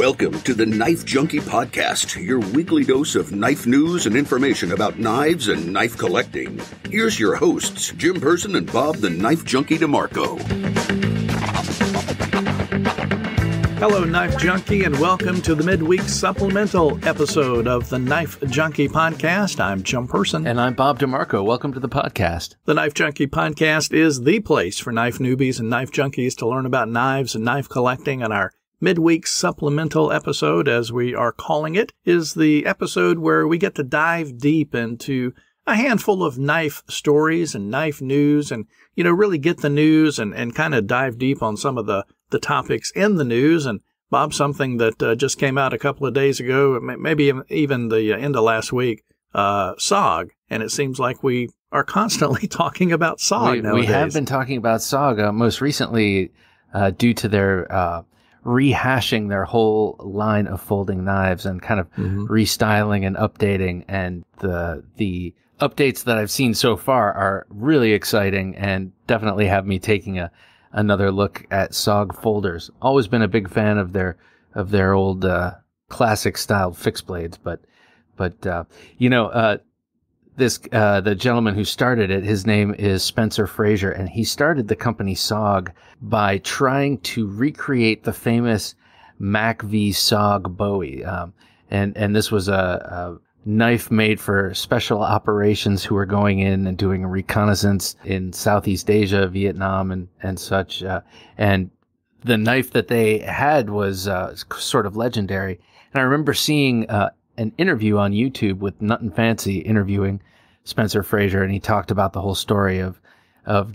Welcome to the Knife Junkie Podcast, your weekly dose of knife news and information about knives and knife collecting. Here's your hosts, Jim Person and Bob the Knife Junkie DeMarco. Hello, Knife Junkie, and welcome to the midweek supplemental episode of the Knife Junkie Podcast. I'm Jim Person. And I'm Bob DeMarco. Welcome to the podcast. The Knife Junkie Podcast is the place for knife newbies and knife junkies to learn about knives and knife collecting, and our midweek supplemental episode, as we are calling it, is the episode where we get to dive deep into a handful of knife stories and knife news and, you know, really get the news and kind of dive deep on some of the topics in the news. And, Bob, something that just came out a couple of days ago, maybe even the end of last week, SOG. And it seems like we are constantly talking about SOG nowadays. We have been talking about SOG most recently due to their rehashing their whole line of folding knives and kind of restyling and updating, and the updates that I've seen so far are really exciting and definitely have me taking another look at SOG folders. Always been a big fan of their old classic style fixed blades, but you know, the gentleman who started it, his name is Spencer Frazer, and he started the company SOG by trying to recreate the famous Mac V SOG Bowie. And this was a knife made for special operations who were going in and doing reconnaissance in Southeast Asia, Vietnam, and such. And the knife that they had was sort of legendary. And I remember seeing an interview on YouTube with Nut and Fancy interviewing Spencer Frazer, and he talked about the whole story of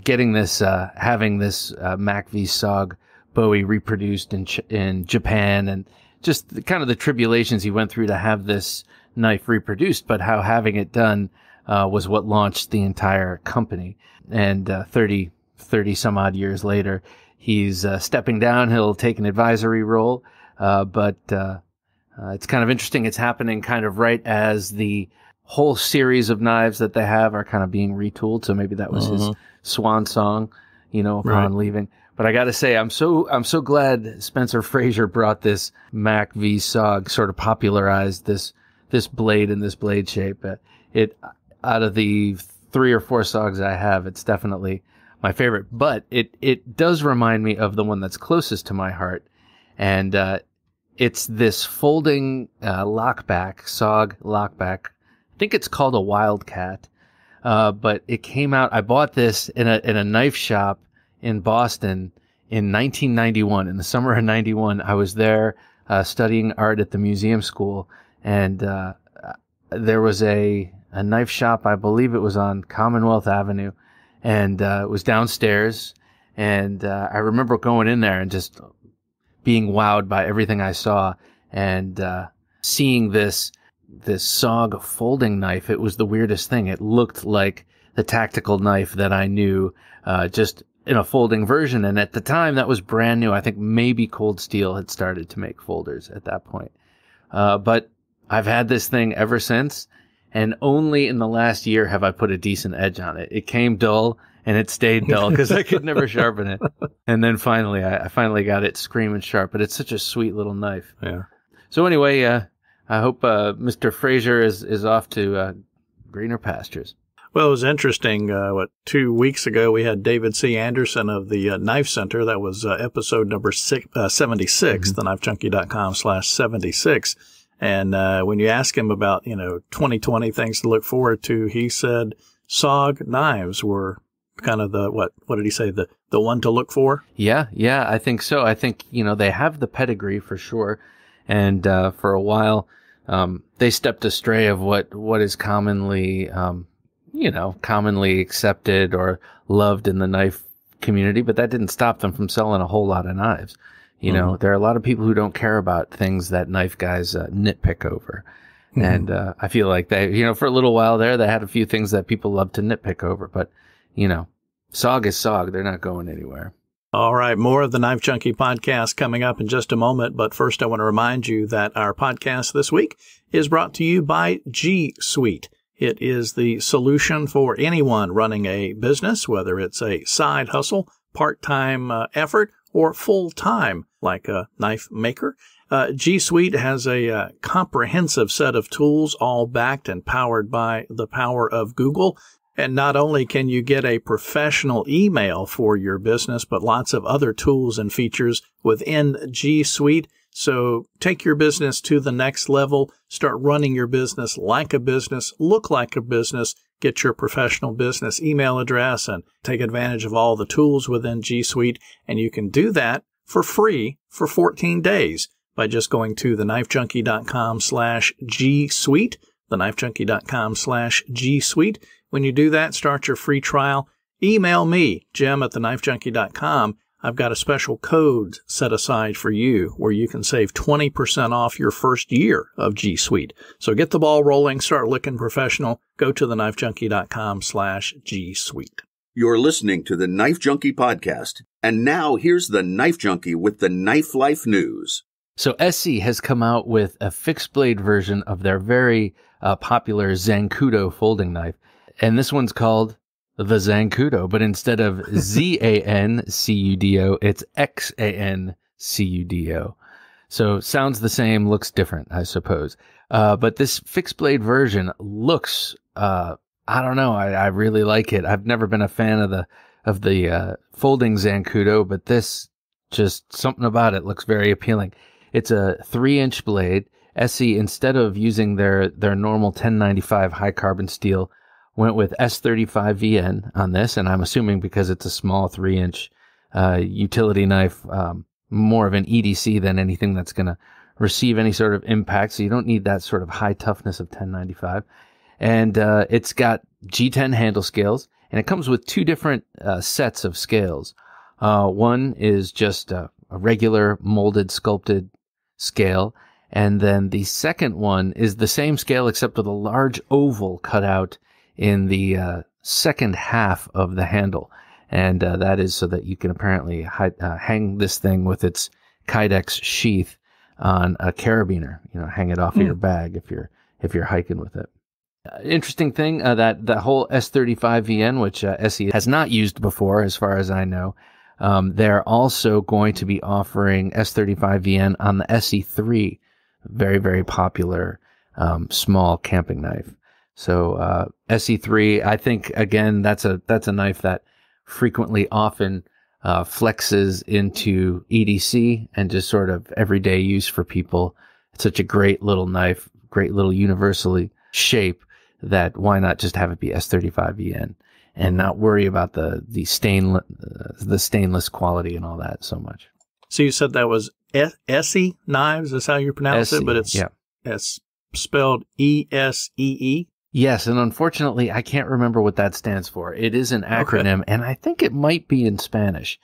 getting this, having this Mac V SOG Bowie reproduced in Japan, and just kind of the tribulations he went through to have this knife reproduced, but how having it done was what launched the entire company. And 30 some odd years later, he's stepping down. He'll take an advisory role, but it's kind of interesting. It's happening kind of right as the whole series of knives that they have are kind of being retooled. So maybe that was his swan song, you know, upon leaving. But I got to say, I'm so glad Spencer Frazer brought this Mac V SOG, sort of popularized this blade and this blade shape. It out of the 3 or 4 SOGs I have, it's definitely my favorite. But it does remind me of the one that's closest to my heart, and it's this folding lockback, SOG lockback. I think it's called a Wildcat, but it came out. I bought this in a knife shop in Boston in 1991. In the summer of 91, I was there studying art at the museum school, and there was a knife shop. I believe it was on Commonwealth Avenue, and it was downstairs. And I remember going in there and just being wowed by everything I saw, and seeing this SOG folding knife. It was the weirdest thing. It looked like the tactical knife that I knew, just in a folding version. And at the time, that was brand new. I think maybe Cold Steel had started to make folders at that point. But I've had this thing ever since, and only in the last year have I put a decent edge on it. It came dull, and it stayed dull because I could never sharpen it. And then finally, I got it screaming sharp. But it's such a sweet little knife. Yeah. So anyway, I hope Mr. Frazer is off to greener pastures. Well, it was interesting. 2 weeks ago, we had David C. Anderson of the Knife Center. That was episode number 76, the knifejunkie.com/76. And when you ask him about, you know, 2020 things to look forward to, he said SOG knives were kind of the, what did he say, the one to look for? Yeah, I think so. I think, you know, they have the pedigree for sure. And for a while, they stepped astray of what is commonly, you know, commonly accepted or loved in the knife community. But that didn't stop them from selling a whole lot of knives. You know, there are a lot of people who don't care about things that knife guys nitpick over. And I feel like they, you know, for a little while there, they had a few things that people loved to nitpick over. But you know, SOG is SOG. They're not going anywhere. All right. More of the Knife Junkie Podcast coming up in just a moment. But first, I want to remind you that our podcast this week is brought to you by G Suite. It is the solution for anyone running a business, whether it's a side hustle, part-time effort, or full-time, like a knife maker. G Suite has a comprehensive set of tools, all backed and powered by the power of Google. And not only can you get a professional email for your business, but lots of other tools and features within G Suite. So take your business to the next level. Start running your business like a business, look like a business, get your professional business email address, and take advantage of all the tools within G Suite. And you can do that for free for 14 days by just going to thenifejunkie.com/G Suite, thenifejunkie.com/G Suite. When you do that, start your free trial. Email me, Jim@thenifejunkie.com. I've got a special code set aside for you where you can save 20% off your first year of G Suite. So get the ball rolling, start looking professional. Go to thenifejunkie.com/G Suite. You're listening to the Knife Junkie podcast. And now here's the Knife Junkie with the Knife Life News. So ESEE has come out with a fixed blade version of their very popular Xancudo folding knife. And this one's called the Xancudo, but instead of Z-A-N-C-U-D-O, it's X-A-N-C-U-D-O. So sounds the same, looks different, I suppose. But this fixed blade version looks, I don't know, I really like it. I've never been a fan of the folding Xancudo, but this, just something about it looks very appealing. It's a 3-inch blade. ESEE, instead of using their normal 1095 high carbon steel, went with S35VN on this, and I'm assuming because it's a small 3-inch utility knife, more of an EDC than anything that's going to receive any sort of impact, so you don't need that sort of high toughness of 1095. And it's got G10 handle scales, and it comes with two different sets of scales. One is just a regular molded, sculpted scale, and then the second one is the same scale except with a large oval cut out in the second half of the handle, and that is so that you can apparently hang this thing with its Kydex sheath on a carabiner. You know, hang it off of your bag if you're hiking with it. Interesting thing that the whole S35VN, which ESEE has not used before, as far as I know, they're also going to be offering S35VN on the ESEE III, very very popular small camping knife. So ESEE III, I think again that's a knife that frequently often flexes into EDC and just sort of everyday use for people. It's such a great little knife, great little universally shape that why not just have it be S35VN and not worry about the stainless quality and all that so much. So you said that was ESEE Knives is how you pronounce it, but it's spelled E-S-E-E? Yes, and unfortunately, I can't remember what that stands for. It is an acronym, and I think it might be in Spanish,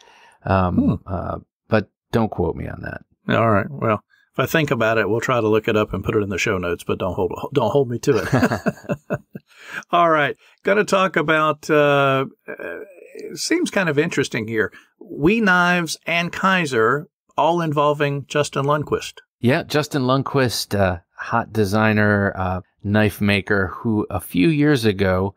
but don't quote me on that. All right. Well, if I think about it, we'll try to look it up and put it in the show notes, but don't hold me to it. All right. Going to talk about, it seems kind of interesting here, WE Knives and Kizer, all involving Justin Lundquist. Yeah, Justin Lundquist, hot designer, knife maker, who a few years ago,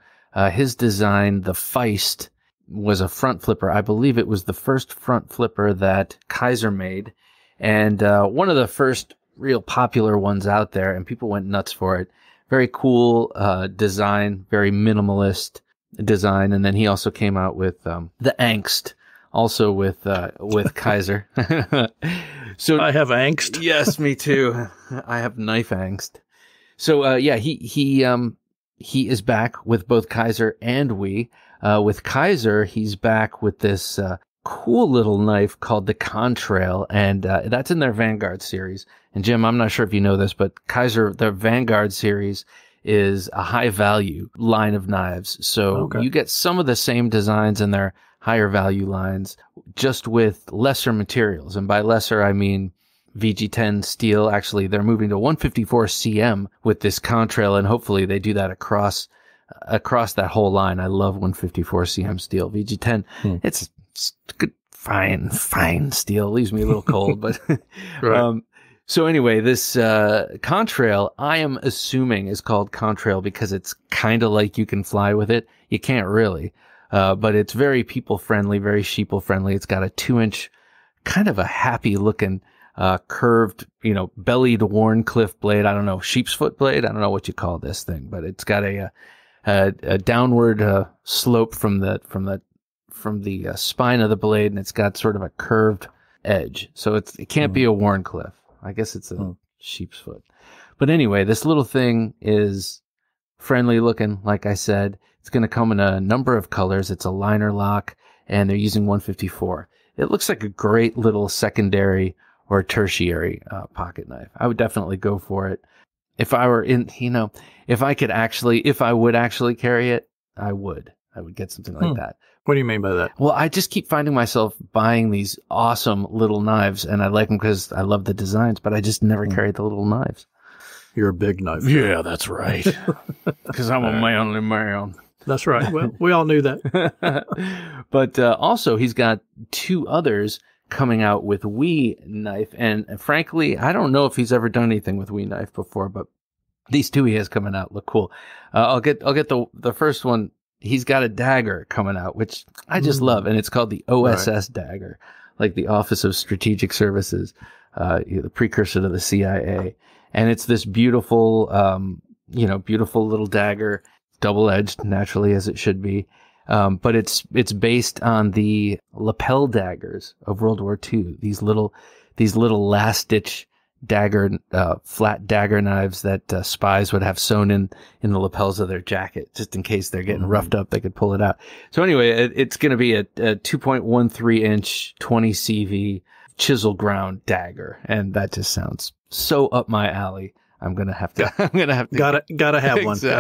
his design, the Feist, was a front flipper. I believe it was the first front flipper that Kizer made, and one of the first real popular ones out there, and people went nuts for it. Very cool design, very minimalist design, and then he also came out with the Angst, also with Kizer. So I have angst. Yes, me too. I have knife angst. So yeah, he is back with both Kizer and WE. With Kizer, he's back with this cool little knife called the Contrail, and that's in their Vanguard series. And Jim, I'm not sure if you know this, but Kizer, their Vanguard series is a high value line of knives. So you get some of the same designs in their higher value lines, just with lesser materials. And by lesser, I mean VG10 steel. Actually, they're moving to 154 CM with this Contrail, and hopefully they do that across that whole line. I love 154 CM steel. VG10, it's good, fine steel. Leaves me a little cold, but so anyway, this Contrail, I am assuming, is called Contrail because it's kind of like you can fly with it. You can't really. But it's very people friendly, very sheeple friendly. It's got a 2-inch kind of a happy looking curved, bellied Warncliffe blade. I don't know, sheep's foot blade. I don't know what you call this thing, but it's got a downward slope from the spine of the blade, and it's got sort of a curved edge. So it can't be a Warncliffe. I guess it's a sheep's foot. But anyway, this little thing is friendly looking, like I said. It's going to come in a number of colors. It's a liner lock, and they're using 154. It looks like a great little secondary or tertiary pocket knife. I would definitely go for it. If I were in, if I would actually carry it, I would get something like that. What do you mean by that? Well, I just keep finding myself buying these awesome little knives, and I like them because I love the designs, but I just never carry the little knives. You're a big knife guy. Yeah, that's right. Because I'm a manly man. That's right. Well, we all knew that. But also, he's got two others coming out with WE Knife. And frankly, I don't know if he's ever done anything with WE Knife before, but these two he has coming out look cool. I'll get the first one. He's got a dagger coming out, which I just love. And it's called the OSS dagger, like the Office of Strategic Services, the precursor to the CIA. And it's this beautiful, beautiful little dagger, double-edged, naturally, as it should be. But it's based on the lapel daggers of World War II. These little last-ditch dagger, flat dagger knives that spies would have sewn in the lapels of their jacket, just in case they're getting roughed up, they could pull it out. So anyway, it's going to be a 2.13-inch 20 CV chisel ground dagger, and that just sounds so up my alley. I'm going to have to gotta have one. Exactly. Gotta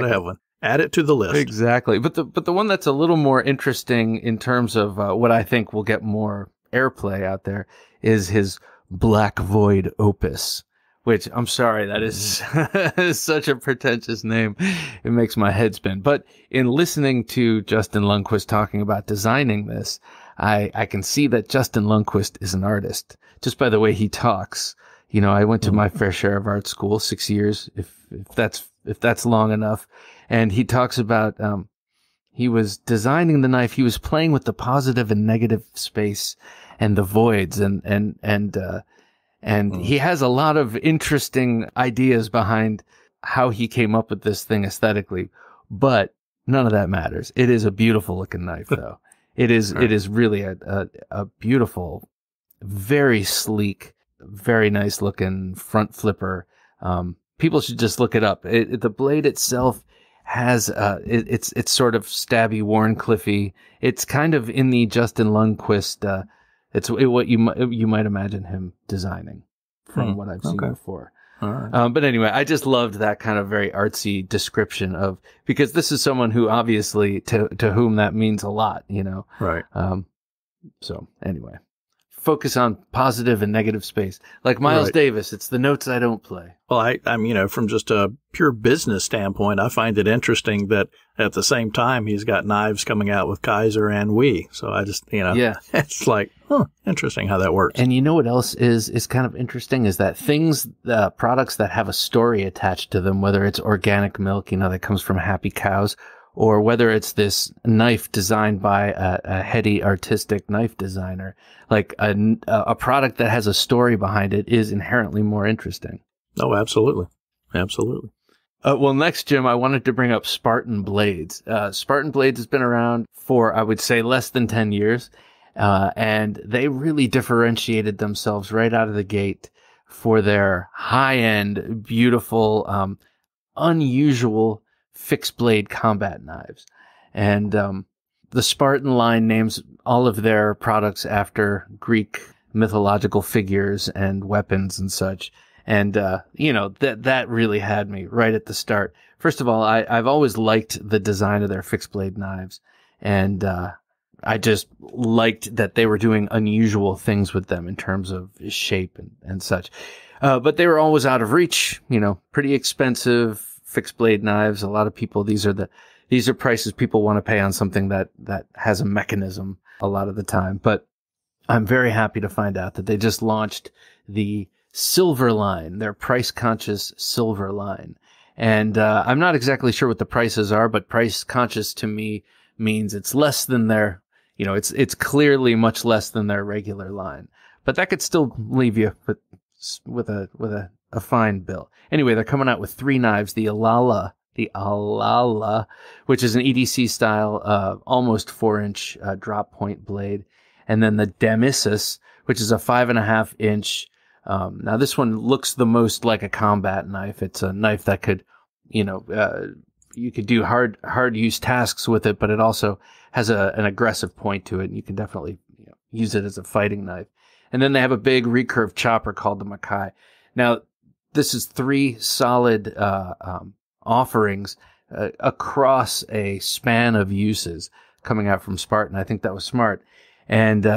have one. Add it to the list. Exactly. But the one that's a little more interesting in terms of what I think will get more airplay out there is his Black Void Opus, which, I'm sorry, that is, such a pretentious name. It makes my head spin. But in listening to Justin Lundquist talking about designing this, I can see that Justin Lundquist is an artist, just by the way he talks. I went to my fair share of art school, 6 years, if that's long enough. And he talks about he was designing the knife. He was playing with the positive and negative space and the voids, and he has a lot of interesting ideas behind how he came up with this thing aesthetically. But none of that matters. It is a beautiful looking knife, though. It is really a beautiful, very sleek, very nice looking front flipper. People should just look it up. The blade itself has it's sort of stabby, Warncliffe-y. It's kind of in the Justin Lundquist. It's what you might imagine him designing from what I've seen before. All right. But anyway, I just loved that kind of very artsy description of, because this is someone who obviously to whom that means a lot, Right. So anyway, focus on positive and negative space. Like Miles Davis, it's the notes I don't play. Well, I'm, from just a pure business standpoint, I find it interesting that at the same time he's got knives coming out with Kizer and WE. So I just, it's like, interesting how that works. And you know what else is kind of interesting is that products that have a story attached to them, whether it's organic milk, that comes from happy cows, or whether it's this knife designed by a heady, artistic knife designer, like a product that has a story behind it is inherently more interesting. Oh, absolutely. Absolutely. Well, next, Jim, I wanted to bring up Spartan Blades. Spartan Blades has been around for, I would say, less than 10 years, and they really differentiated themselves right out of the gate for their high-end, beautiful, unusual fixed blade combat knives. And the Spartan line names all of their products after Greek mythological figures and weapons and such. And that really had me right at the start. First of all, I've always liked the design of their fixed blade knives, and I just liked that they were doing unusual things with them in terms of shape and such. But they were always out of reach, pretty expensive fixed blade knives. A lot of people, these are prices people want to pay on something that has a mechanism a lot of the time. But I'm very happy to find out that they just launched the Silver Line, their price conscious Silver Line. And I'm not exactly sure what the prices are, but price conscious to me means it's less than their, it's clearly much less than their regular line. But that could still leave you with a fine bill. Anyway, they're coming out with 3 knives: the Alala, which is an EDC style, almost 4-inch drop point blade, and then the Damisus, which is a 5.5-inch. Now this one looks the most like a combat knife. It's a knife that could, you could do hard use tasks with it, but it also has an aggressive point to it, and you can definitely use it as a fighting knife. And then they have a big recurve chopper called the Makai. Now, this is 3 solid offerings across a span of uses coming out from Spartan. I think that was smart. And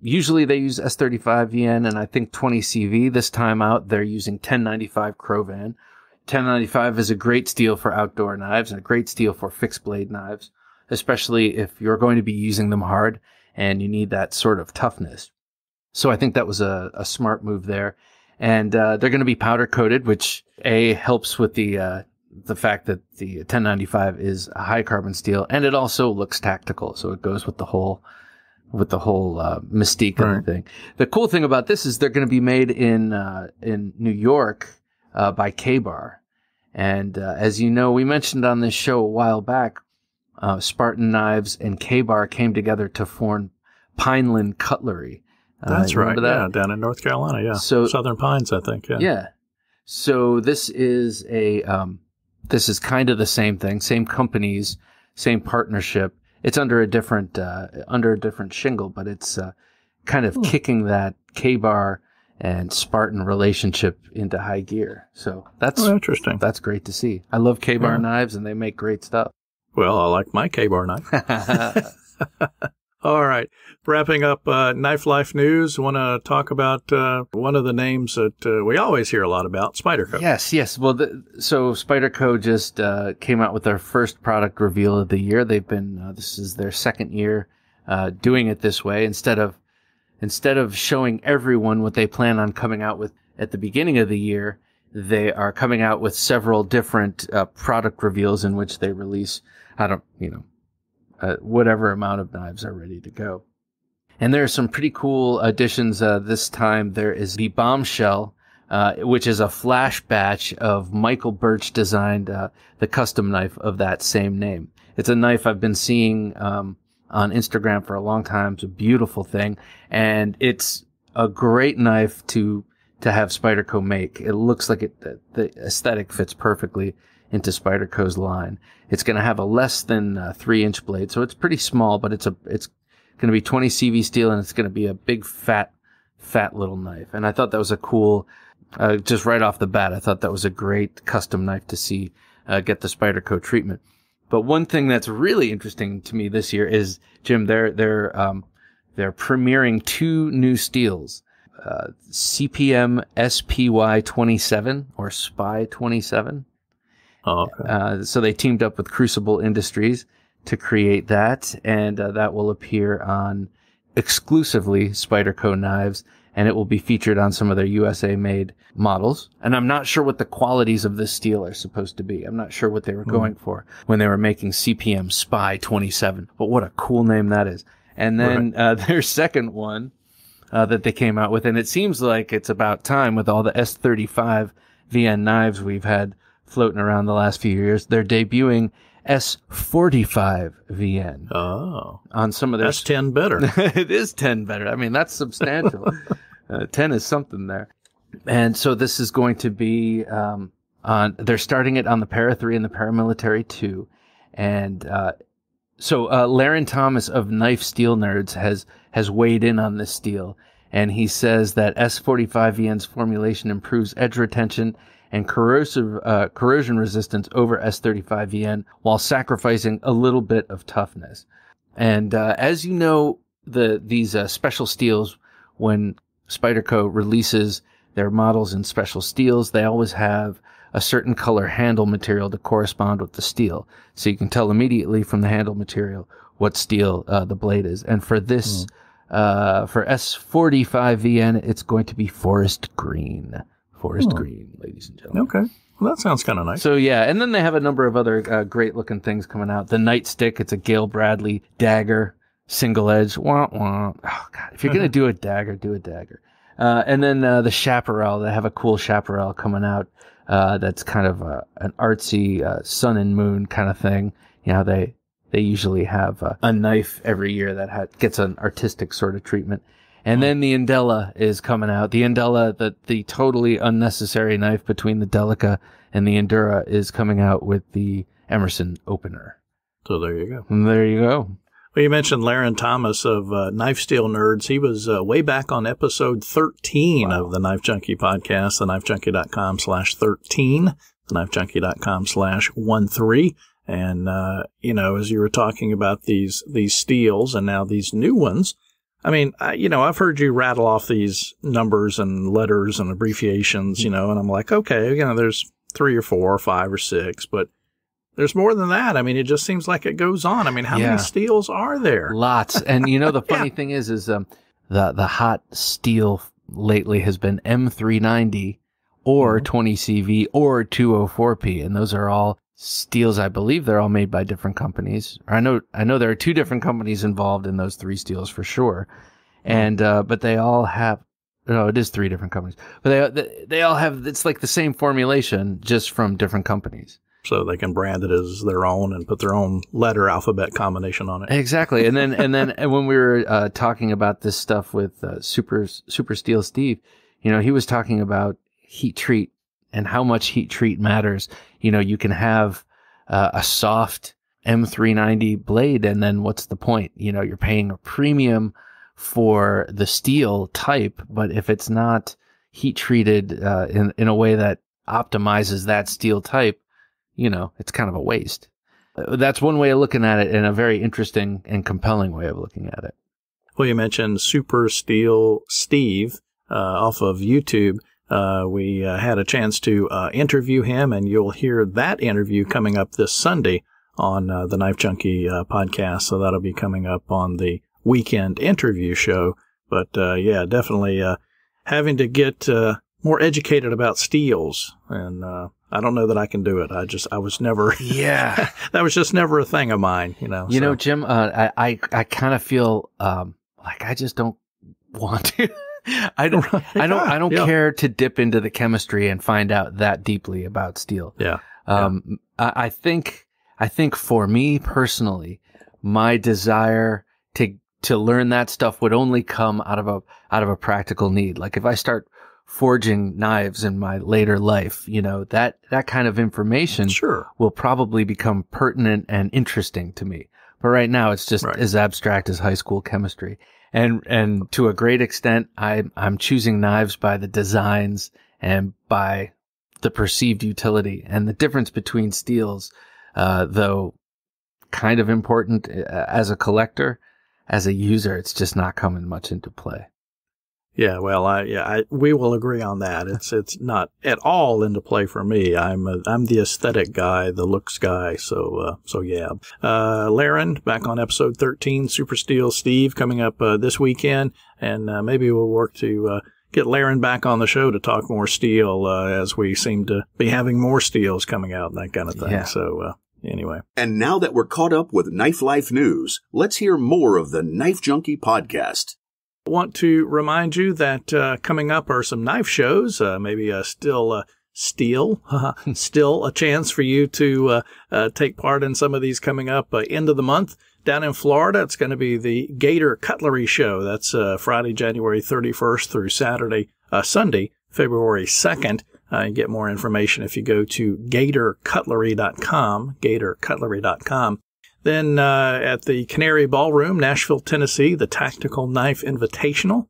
usually they use S35VN and I think 20 CV. This time out, they're using 1095 Crovan. 1095 is a great steel for outdoor knives and a great steel for fixed blade knives, especially if you're going to be using them hard and you need that sort of toughness. So I think that was a smart move there. And they're going to be powder coated, which A, helps with the fact that the 1095 is a high carbon steel, and it also looks tactical, so it goes with the whole mystique and thing. The cool thing about this is they're going to be made in New York by K-Bar, and as you know, we mentioned on this show a while back, Spartan Knives and K-Bar came together to form Pineland Cutlery. That's right. That? Yeah, down in North Carolina. Yeah, so Southern Pines, I think. Yeah. Yeah. So this is kind of the same thing, same companies, same partnership. It's under a different shingle, but it's kind of kicking that K-Bar and Spartan relationship into high gear. So that's interesting. That's great to see. I love K-Bar knives, and they make great stuff. Well, I like my K-Bar knife. All right. Wrapping up Knife Life News, I want to talk about one of the names that we always hear a lot about, Spyderco. Yes, yes. Well, so Spyderco just came out with their first product reveal of the year. They've been, this is their second year doing it this way. Instead of showing everyone what they plan on coming out with at the beginning of the year, they are coming out with several different product reveals in which they release, whatever amount of knives are ready to go. And there are some pretty cool additions. This time there is the Bombshell, which is a flash batch of Michael Birch designed the custom knife of that same name. It's a knife I've been seeing on Instagram for a long time. It's a beautiful thing, and it's a great knife to have Spyderco make. It looks like the aesthetic fits perfectly into Spyderco's line. It's going to have a less than 3-inch blade, so it's pretty small, but it's going to be 20 CV steel, and it's going to be a big fat little knife. And I thought that was a cool, just right off the bat, I thought that was a great custom knife to see get the Spyderco treatment. But one thing that's really interesting to me this year is, Jim, they're premiering 2 new steels. CPM SPY 27 or SPY 27. Oh, okay. So they teamed up with Crucible Industries to create that, and that will appear on exclusively Spyderco knives, and it will be featured on some of their USA-made models. And I'm not sure what the qualities of this steel are supposed to be. I'm not sure what they were going for when they were making CPM SPY 27, but what a cool name that is. And then their second one that they came out with, and it seems like it's about time with all the S35VN knives we've had floating around the last few years. They're debuting S45VN. Oh, on some of their that's 10 better. It is 10 better. I mean, that's substantial. 10 is something there. And so this is going to be they're starting it on the Para 3 and the Paramilitary 2. And so Laren Thomas of Knife Steel Nerds has weighed in on this steel, and he says that S45VN's formulation improves edge retention and corrosion resistance over S35VN while sacrificing a little bit of toughness. And as you know, these special steels, when Spyderco releases their models in special steels, they always have a certain color handle material to correspond with the steel. So you can tell immediately from the handle material what steel the blade is. And for this, for S45VN, it's going to be forest green. Forest green, ladies and gentlemen. Okay. Well, that sounds kind of nice. So, yeah. And then they have a number of other great-looking things coming out. The Nightstick, it's a Gale Bradley dagger single edge. Womp womp. Oh god, if you're gonna do a dagger, do a dagger. And then the Chaparral. They have a cool Chaparral coming out. That's kind of an artsy sun and moon kind of thing. You know, they usually have a knife every year that gets an artistic sort of treatment. And then the Endela is coming out. The Endela, the totally unnecessary knife between the Delica and the Endura, is coming out with the Emerson opener. So there you go. And there you go. Well, you mentioned Laren Thomas of Knife Steel Nerds. He was way back on episode 13 of the Knife Junkie podcast, thenifejunkie.com/13, thenifejunkie.com/13. And, you know, as you were talking about these steels and now these new ones, I mean, you know, I've heard you rattle off these numbers and letters and abbreviations, you know, and I'm like, okay, you know, there's 3 or 4 or 5 or 6, but there's more than that. I mean, it just seems like it goes on. I mean, how many steels are there? Lots. And, you know, the funny thing is the hot steel lately has been M390 or 20 CV or 204P, and those are all steels. I believe they're all made by different companies. I know there are 2 different companies involved in those 3 steels for sure, and but they all have it is 3 different companies, but they all have, it's like the same formulation, just from different companies. So they can brand it as their own and put their own letter alphabet combination on it. Exactly. And then and when we were talking about this stuff with Super Steel Steve, you know, he was talking about heat treat and how much heat treat matters. You know, you can have a soft M390 blade, and then what's the point? You know, you're paying a premium for the steel type, but if it's not heat treated in a way that optimizes that steel type, you know, it's kind of a waste. That's one way of looking at it, and a very interesting and compelling way of looking at it. Well, you mentioned Super Steel Steve off of YouTube. We had a chance to interview him, and you'll hear that interview coming up this Sunday on the Knife Junkie podcast. So that'll be coming up on the weekend interview show. But yeah, definitely having to get more educated about steels, and I don't know that I can do it. I was never that was just never a thing of mine. You know, you know, Jim, I kind of feel like I just don't want to. I don't care to dip into the chemistry and find out that deeply about steel. Yeah. I think for me personally, my desire to learn that stuff would only come out of a practical need. Like if I start forging knives in my later life, you know, that kind of information will probably become pertinent and interesting to me. But right now it's just as abstract as high school chemistry. And to a great extent, I'm choosing knives by the designs and by the perceived utility. And the difference between steels, though kind of important as a collector, as a user, it's just not coming much into play. Yeah, well, we will agree on that. It's not at all into play for me. I'm the aesthetic guy, the looks guy. So so yeah. Laren back on episode 13, Super Steel Steve coming up this weekend, and maybe we'll work to get Laren back on the show to talk more steel as we seem to be having more steels coming out and that kind of thing. Yeah. So anyway. And now that we're caught up with Knife Life news, let's hear more of the Knife Junkie podcast. Want to remind you that coming up are some knife shows, maybe still a chance for you to take part in some of these coming up end of the month. Down in Florida, it's going to be the Gator Cutlery Show. That's Friday, January 31st through Saturday, Sunday, February 2nd. You get more information if you go to gatorcutlery.com, gatorcutlery.com. Then at the Canary Ballroom, Nashville, Tennessee, the Tactical Knife Invitational,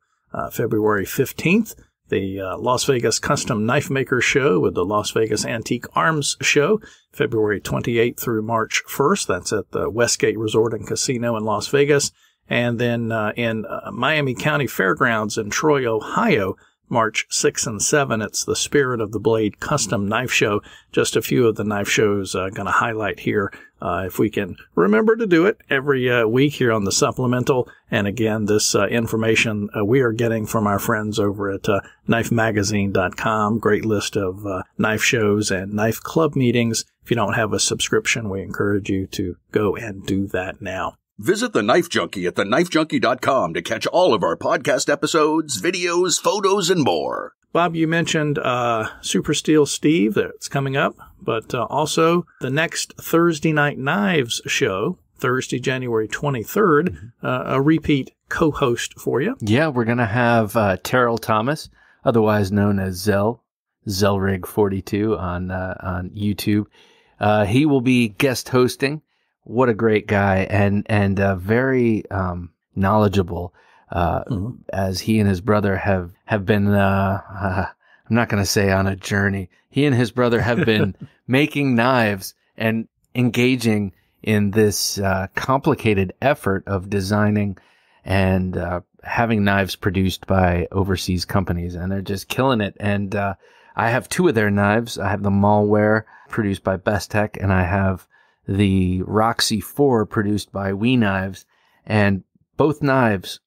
February 15th. The Las Vegas Custom Knife Maker Show with the Las Vegas Antique Arms Show, February 28th through March 1st. That's at the Westgate Resort and Casino in Las Vegas. And then in Miami County Fairgrounds in Troy, Ohio, March 6 and 7, it's the Spirit of the Blade Custom Knife Show. Just a few of the knife shows I'm going to highlight here. If we can remember to do it every week here on the supplemental. And again, this information we are getting from our friends over at knifemagazine.com. Great list of knife shows and knife club meetings. If you don't have a subscription, we encourage you to go and do that now. Visit The Knife Junkie at thenifejunkie.com to catch all of our podcast episodes, videos, photos, and more. Bob, you mentioned Super Steel Steve that's coming up, but also the next Thursday Night Knives show, Thursday, January 23rd, a repeat co-host for you. Yeah, we're going to have Terrell Thomas, otherwise known as Zellrig42 on YouTube. He will be guest hosting. What a great guy, and very knowledgeable. As he and his brother have been, I'm not going to say on a journey. He and his brother have been making knives and engaging in this complicated effort of designing and having knives produced by overseas companies, and they're just killing it. And I have two of their knives. I have the Malware produced by Best Tech, and I have the Roxy 4 produced by WE Knives, and both knives,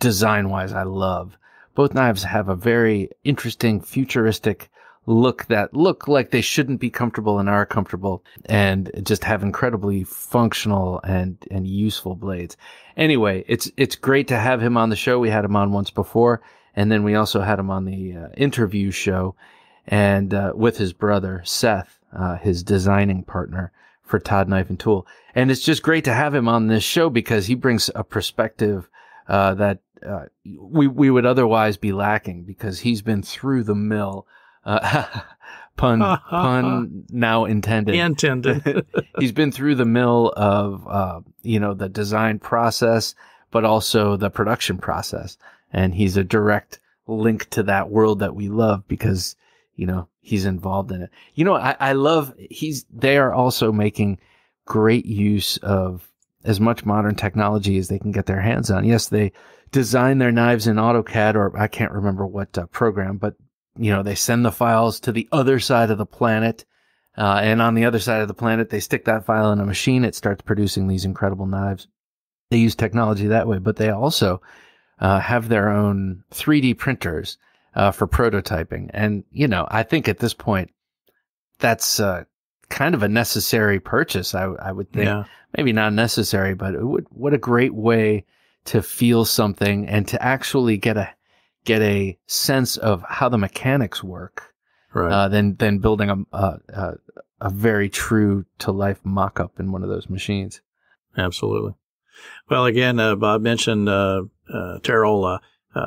design-wise, I love. Both knives have a very interesting, futuristic look that look like they shouldn't be comfortable and are comfortable, and just have incredibly functional and useful blades. Anyway, it's great to have him on the show. We had him on once before, and then we also had him on the interview show, and with his brother, Seth, his designing partner for Todd Knife and Tool. And it's just great to have him on this show because he brings a perspective that we would otherwise be lacking, because he's been through the mill, pun now intended. Intended. He's been through the mill of, you know, the design process, but also the production process. And he's a direct link to that world that we love because, you know, he's involved in it. You know, I love, they are also making great use of as much modern technology as they can get their hands on. Yes, they design their knives in AutoCAD, or I can't remember what program, but, you know, they send the files to the other side of the planet. And on the other side of the planet, they stick that file in a machine. It starts producing these incredible knives. They use technology that way, but they also have their own 3D printers for prototyping. And, you know, I think at this point, that's kind of a necessary purchase, I would think. Yeah. Maybe not necessary, but it would, what a great way to feel something and to actually get a sense of how the mechanics work, right, than building a very true to life mock-up in one of those machines. Absolutely. Well, again, Bob mentioned Terrell,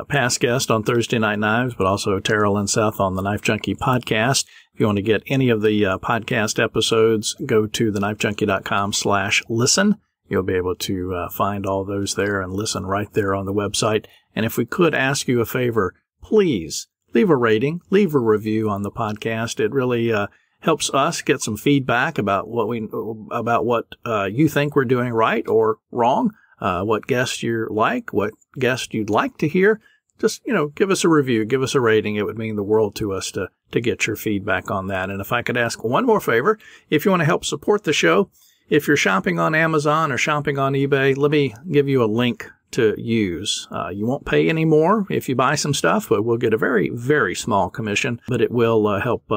past guest on Thursday Night Knives, but also Terrell and Seth on the Knife Junkie podcast. If you want to get any of the podcast episodes, go to thenifejunkie.com/listen. You'll be able to find all those there and listen right there on the website. And if we could ask you a favor, please leave a rating, leave a review on the podcast. It really helps us get some feedback about what you think we're doing right or wrong, what guests you like, what guests you'd like to hear. Just, you know, give us a review, give us a rating. It would mean the world to us to get your feedback on that. And if I could ask one more favor, if you want to help support the show, if you're shopping on Amazon or shopping on eBay, let me give you a link to use. You won't pay any more if you buy some stuff, but we'll get a very, very small commission, but it will help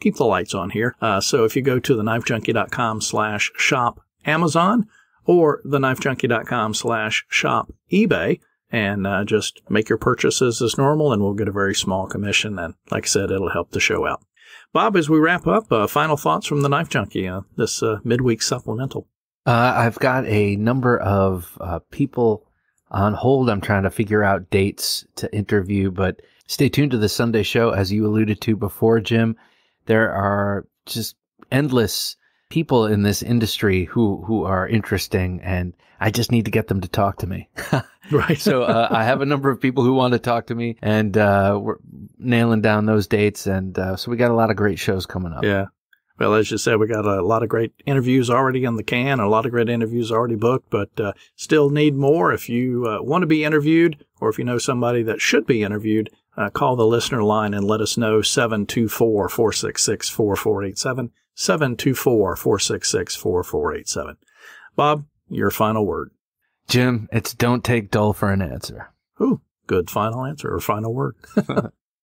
keep the lights on here. So if you go to thenifejunkie.com/shop Amazon or thenifejunkie.com/shop eBay, and just make your purchases as normal, and we'll get a very small commission. And like I said, it'll help the show out. Bob, as we wrap up, final thoughts from the Knife Junkie, this midweek supplemental. I've got a number of people on hold. I'm trying to figure out dates to interview, but stay tuned to the Sunday show. As you alluded to before, Jim, there are just endless people in this industry who are interesting, and I just need to get them to talk to me. Right. So I have a number of people who want to talk to me, and we're nailing down those dates. And so we got a lot of great shows coming up. Yeah. Well, as you said, we got a lot of great interviews already in the can, a lot of great interviews already booked, but still need more. If you want to be interviewed, or if you know somebody that should be interviewed, call the listener line and let us know, 724-466-4487, 724-466-4487. Bob, your final word. Jim, it's don't take dull for an answer. Ooh, good final answer or final word.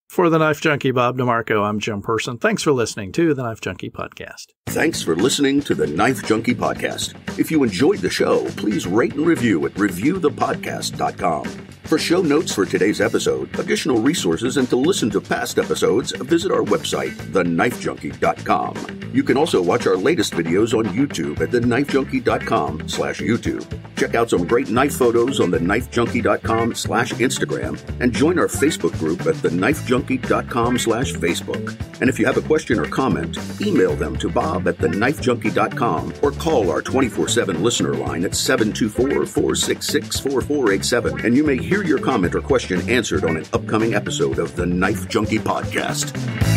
For the Knife Junkie, Bob DeMarco, I'm Jim Person. Thanks for listening to the Knife Junkie Podcast. Thanks for listening to the Knife Junkie Podcast. If you enjoyed the show, please rate and review at reviewthepodcast.com. For show notes for today's episode, additional resources, and to listen to past episodes, visit our website, theknifejunkie.com. You can also watch our latest videos on YouTube at theknifejunkie.com/YouTube. Check out some great knife photos on theknifejunkie.com/Instagram and join our Facebook group at theknifejunkie.com/Facebook. And if you have a question or comment, email them to Bob at theknifejunkie.com or call our 24/7 listener line at 724-466-4487 and you may hear your comment or question answered on an upcoming episode of the Knife Junkie Podcast.